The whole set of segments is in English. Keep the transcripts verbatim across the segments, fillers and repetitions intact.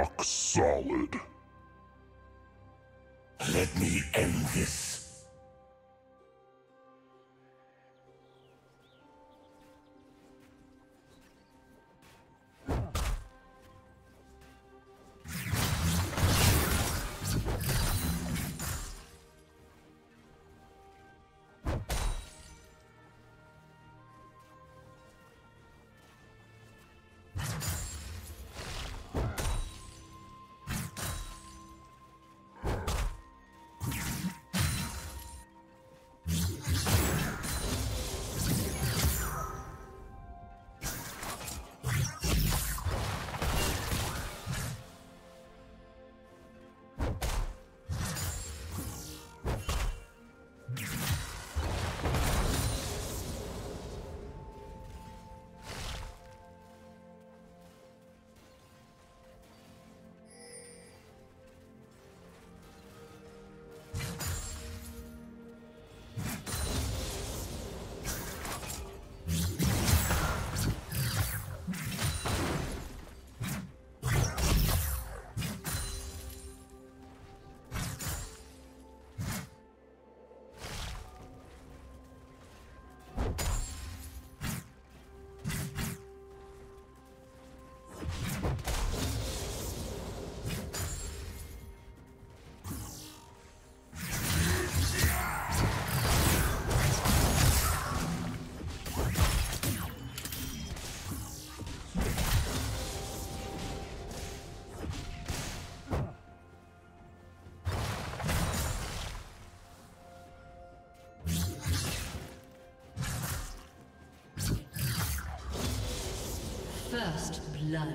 rock solid. Let me end this. First blood.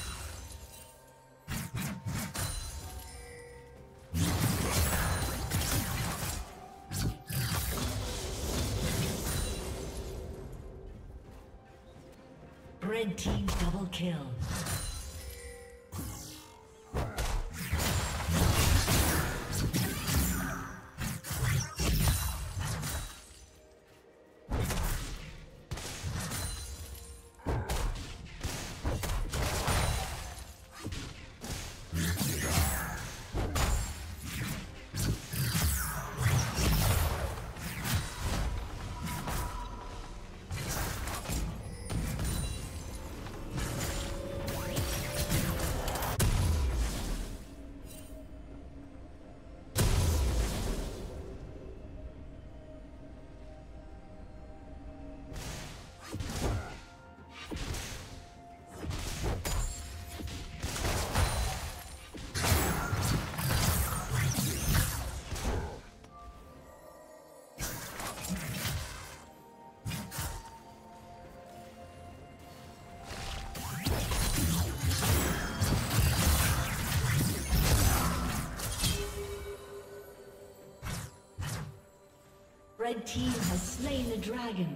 Red team double kill. The red team has slain the dragon.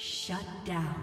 Shut down.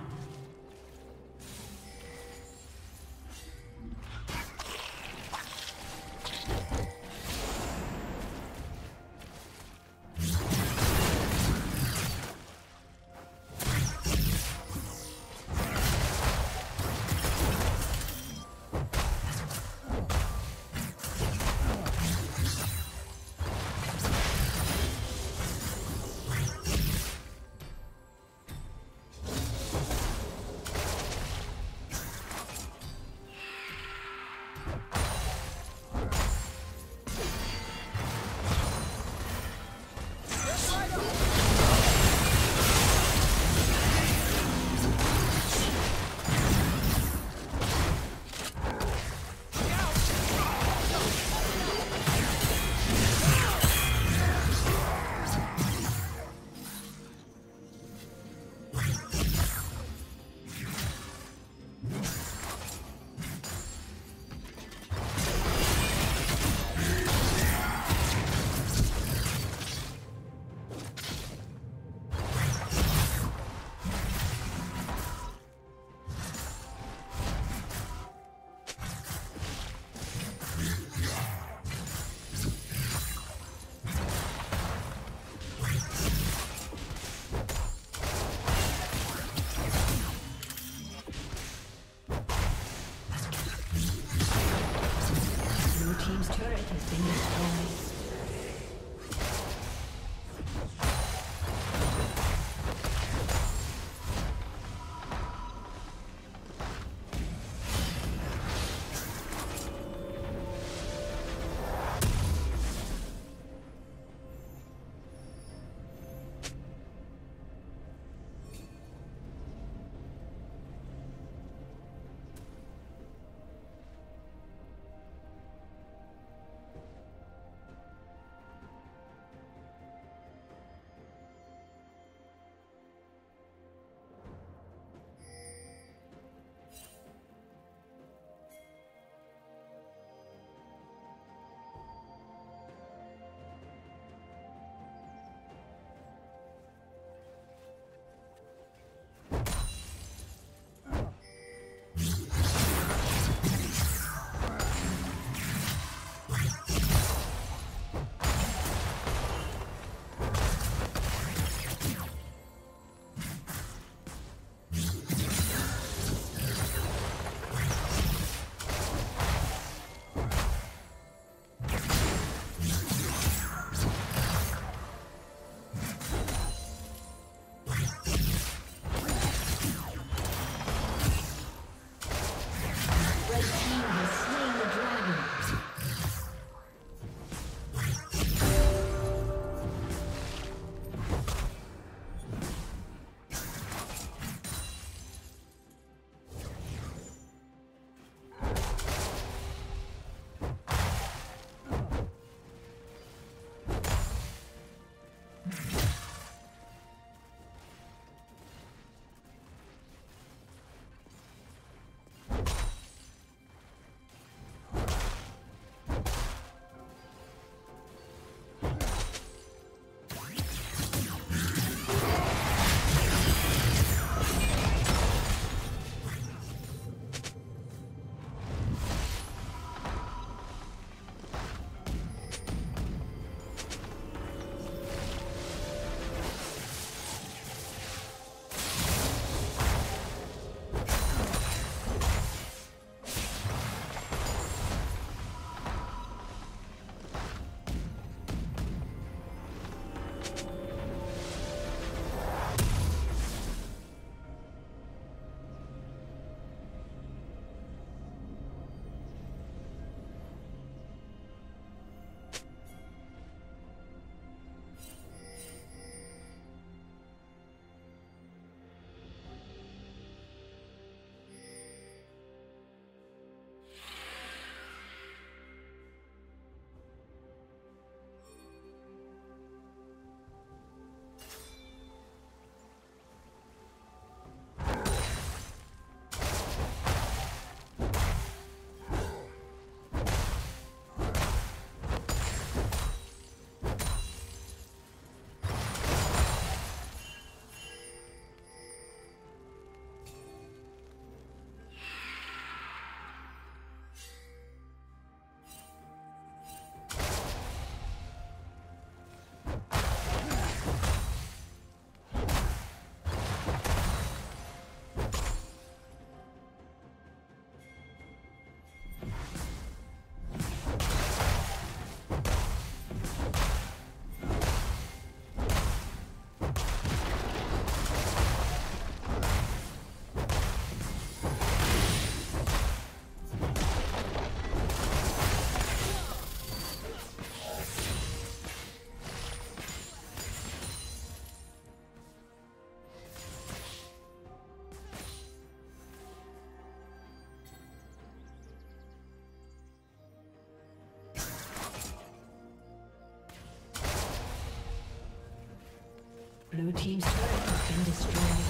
Blue team's turret has been destroyed.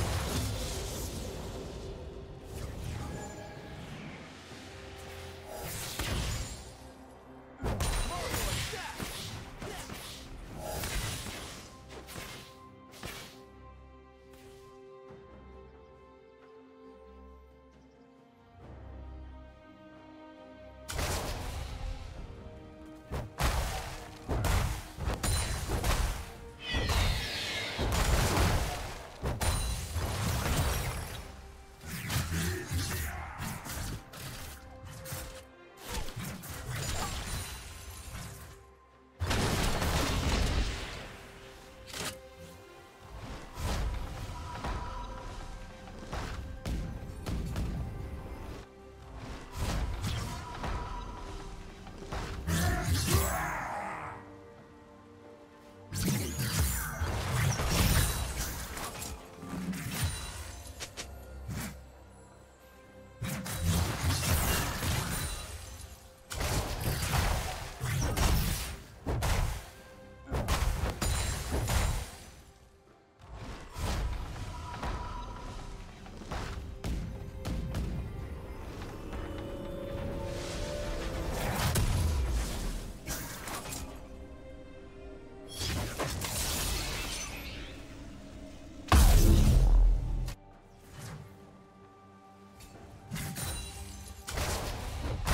Blue team's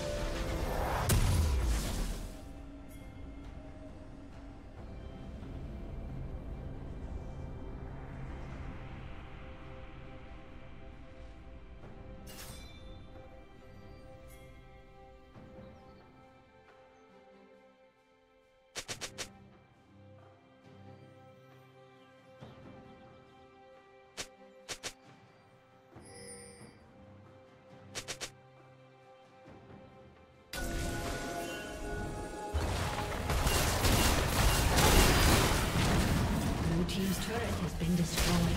Team's turret has been destroyed.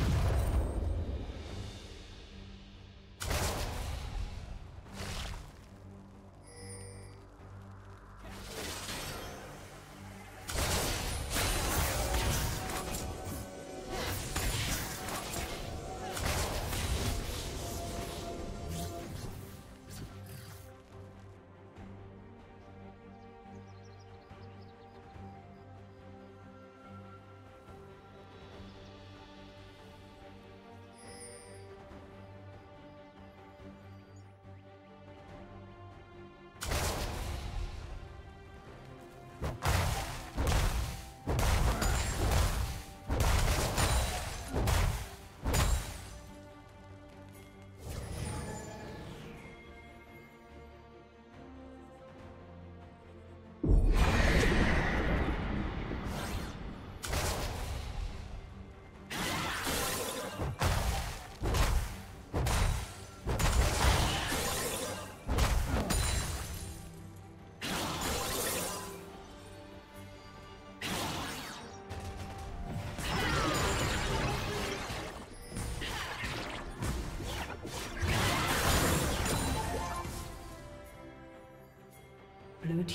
Blue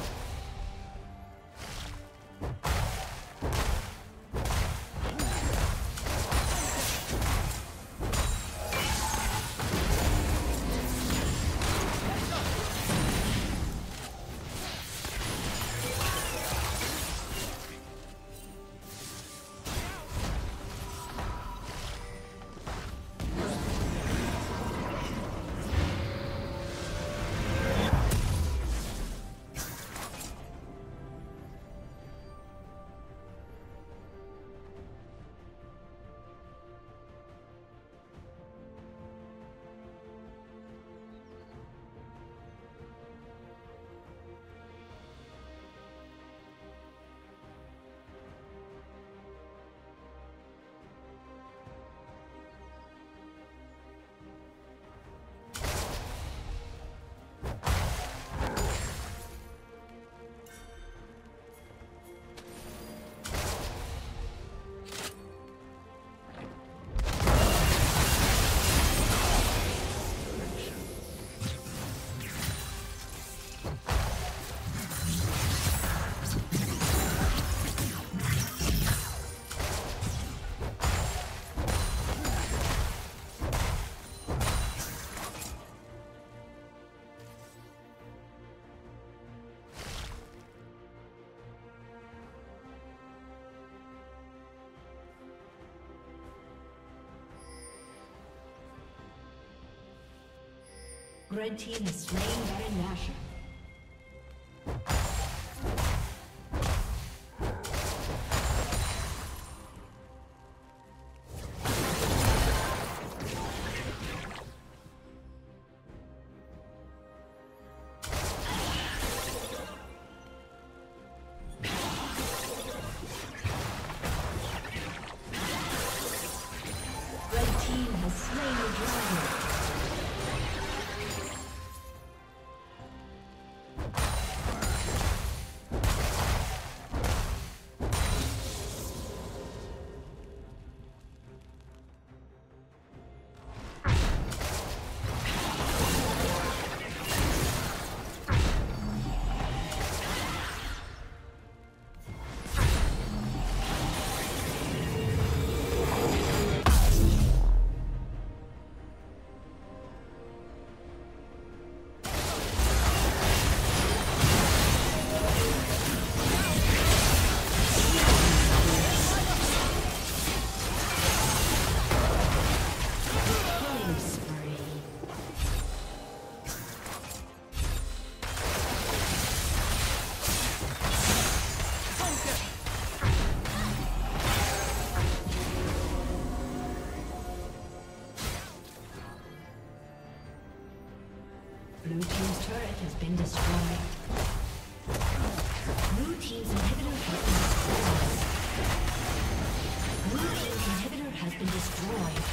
Red team is slain by Domination. Blue team's turret has been destroyed. Blue team's inhibitor has been destroyed. Blue team's inhibitor has been destroyed.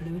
Blue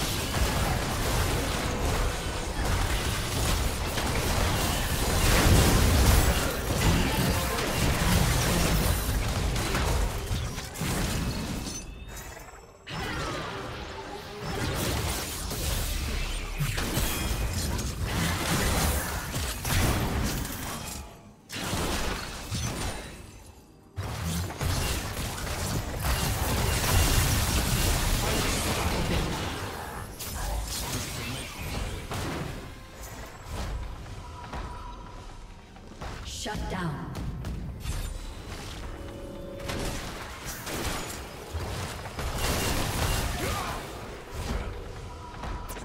Shut down.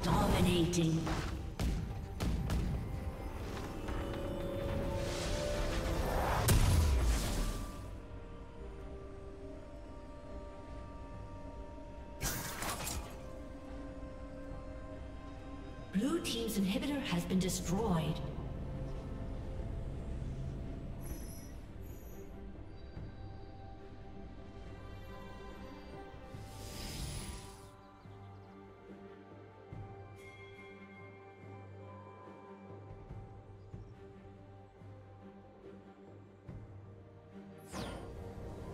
Dominating. Blue team's inhibitor has been destroyed.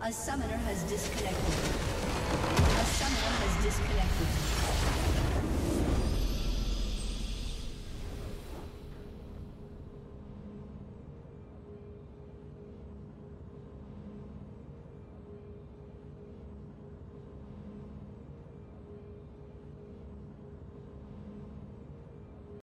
A summoner has disconnected. A summoner has disconnected.